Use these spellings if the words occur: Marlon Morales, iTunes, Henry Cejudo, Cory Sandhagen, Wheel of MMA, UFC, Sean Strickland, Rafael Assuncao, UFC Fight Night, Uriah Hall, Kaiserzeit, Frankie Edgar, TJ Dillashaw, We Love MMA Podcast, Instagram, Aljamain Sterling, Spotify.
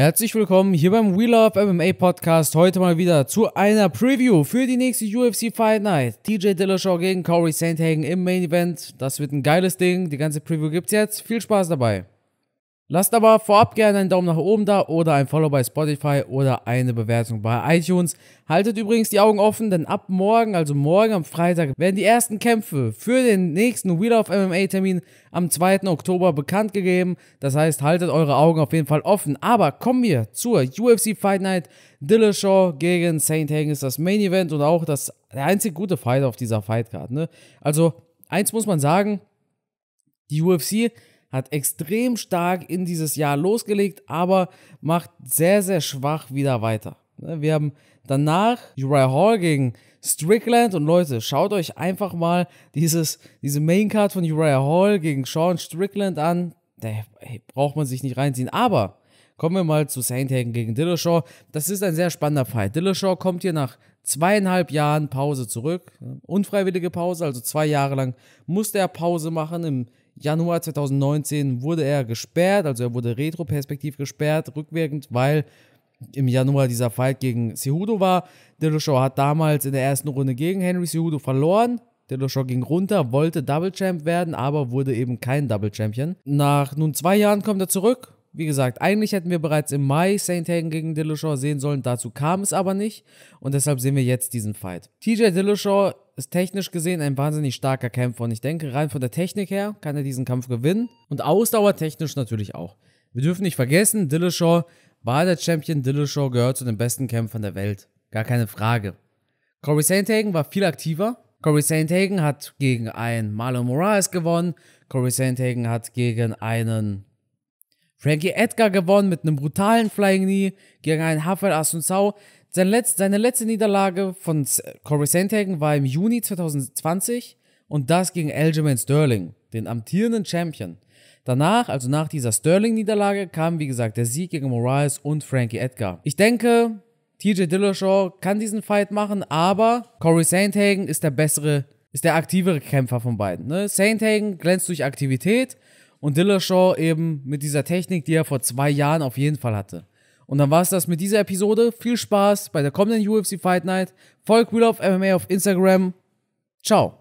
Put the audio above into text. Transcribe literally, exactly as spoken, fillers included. Herzlich willkommen hier beim We Love M M A Podcast. Heute mal wieder zu einer Preview für die nächste U F C Fight Night. T J Dillashaw gegen Cory Sandhagen im Main Event. Das wird ein geiles Ding. Die ganze Preview gibt's jetzt. Viel Spaß dabei. Lasst aber vorab gerne einen Daumen nach oben da oder ein Follow bei Spotify oder eine Bewertung bei iTunes. Haltet übrigens die Augen offen, denn ab morgen, also morgen am Freitag, werden die ersten Kämpfe für den nächsten Wheel of M M A Termin am zweiten Oktober bekannt gegeben. Das heißt, haltet eure Augen auf jeden Fall offen. Aber kommen wir zur U F C Fight Night. Dillashaw gegen Sandhagen ist das Main Event und auch das, der einzig gute Fight auf dieser Fightcard, ne? Also, eins muss man sagen, die U F C hat extrem stark in dieses Jahr losgelegt, aber macht sehr, sehr schwach wieder weiter. Wir haben danach Uriah Hall gegen Strickland und Leute, schaut euch einfach mal dieses, diese Maincard von Uriah Hall gegen Sean Strickland an. Da braucht man sich nicht reinziehen, aber kommen wir mal zu Sandhagen gegen Dillashaw. Das ist ein sehr spannender Fight. Dillashaw kommt hier nach zweieinhalb Jahren Pause zurück, unfreiwillige Pause, also zwei Jahre lang musste er Pause machen. Im Januar zweitausendneunzehn wurde er gesperrt, also er wurde retroperspektiv gesperrt, rückwirkend, weil im Januar dieser Fight gegen Cejudo war. Dillashaw hat damals in der ersten Runde gegen Henry Cejudo verloren. Dillashaw ging runter, wollte Double Champ werden, aber wurde eben kein Double Champion. Nach nun zwei Jahren kommt er zurück. Wie gesagt, eigentlich hätten wir bereits im Mai Sandhagen gegen Dillashaw sehen sollen, dazu kam es aber nicht und deshalb sehen wir jetzt diesen Fight. T J Dillashaw ist technisch gesehen ein wahnsinnig starker Kämpfer und ich denke, rein von der Technik her kann er diesen Kampf gewinnen und ausdauertechnisch natürlich auch. Wir dürfen nicht vergessen, Dillashaw war der Champion, Dillashaw gehört zu den besten Kämpfern der Welt, gar keine Frage. Cory Sandhagen war viel aktiver. Cory Sandhagen hat gegen einen Marlon Morales gewonnen, Cory Sandhagen hat gegen einen Frankie Edgar gewonnen mit einem brutalen Flying Knee gegen einen Rafael Assuncao. Seine letzte, seine letzte Niederlage von Cory Sandhagen war im Juni zweitausendzwanzig und das gegen Aljamain Sterling, den amtierenden Champion. Danach, also nach dieser Sterling-Niederlage, kam wie gesagt der Sieg gegen Morales und Frankie Edgar. Ich denke, T J Dillashaw kann diesen Fight machen, aber Cory Sandhagen ist der bessere, ist der aktivere Kämpfer von beiden, ne? Sandhagen glänzt durch Aktivität und Dillashaw eben mit dieser Technik, die er vor zwei Jahren auf jeden Fall hatte. Und dann war es das mit dieser Episode. Viel Spaß bei der kommenden U F C Fight Night. Folgt Wheel of M M A auf Instagram. Ciao.